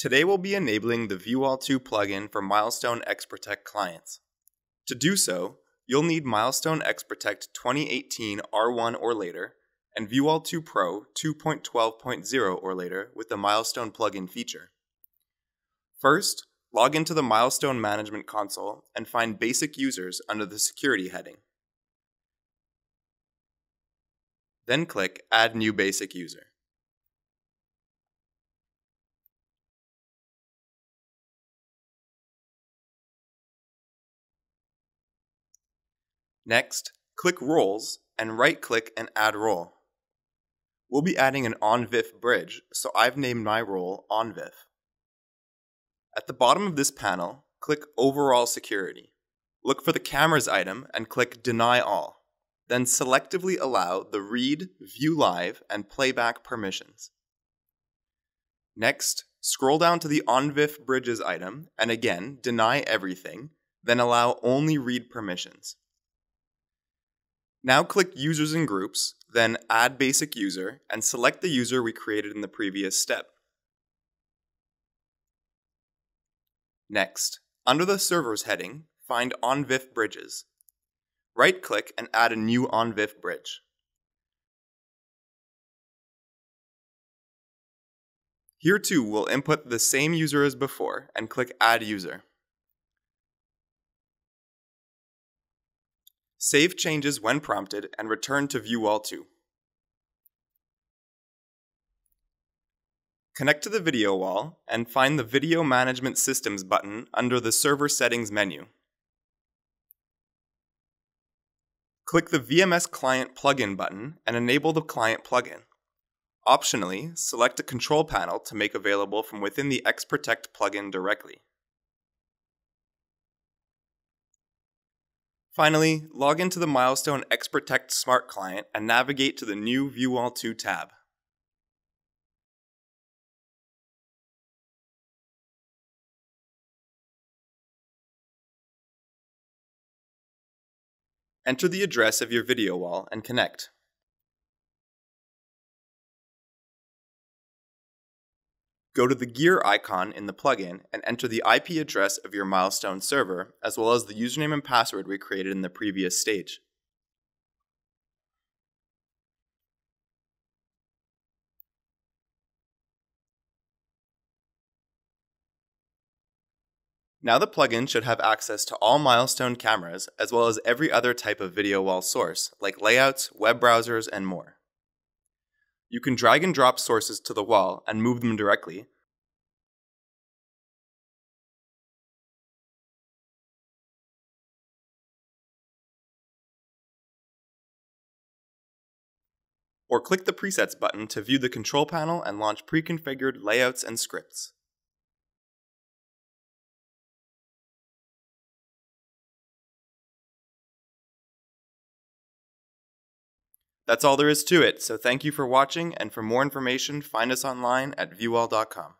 Today we'll be enabling the VuWall2 plugin for Milestone XProtect clients. To do so, you'll need Milestone XProtect 2018 R1 or later and VuWall2 Pro 2.12.0 or later with the Milestone plugin feature. First, log into the Milestone Management Console and find Basic Users under the Security heading. Then click Add New Basic User. Next, click Roles and right-click and Add Role. We'll be adding an OnVIF bridge, so I've named my role OnVIF. At the bottom of this panel, click Overall Security. Look for the Cameras item and click Deny All. Then selectively allow the Read, View Live, and Playback permissions. Next, scroll down to the OnVIF Bridges item and again Deny Everything, then allow only Read permissions. Now click Users and Groups, then Add Basic User, and select the user we created in the previous step. Next, under the Servers heading, find OnVIF Bridges. Right-click and add a new OnVIF bridge. Here too, we'll input the same user as before and click Add User. Save changes when prompted and return to VuWall2. Connect to the video wall and find the Video Management Systems button under the Server Settings menu. Click the VMS Client Plugin button and enable the Client plugin. Optionally, select a control panel to make available from within the XProtect plugin directly. Finally, log into the Milestone XProtect Smart Client and navigate to the new VuWall2 tab. Enter the address of your video wall and connect. Go to the gear icon in the plugin and enter the IP address of your Milestone server, as well as the username and password we created in the previous stage. Now the plugin should have access to all Milestone cameras, as well as every other type of video wall source, like layouts, web browsers, and more. You can drag and drop sources to the wall and move them directly, or click the Presets button to view the control panel and launch pre-configured layouts and scripts. That's all there is to it, so thank you for watching, and for more information, find us online at VuWall.com.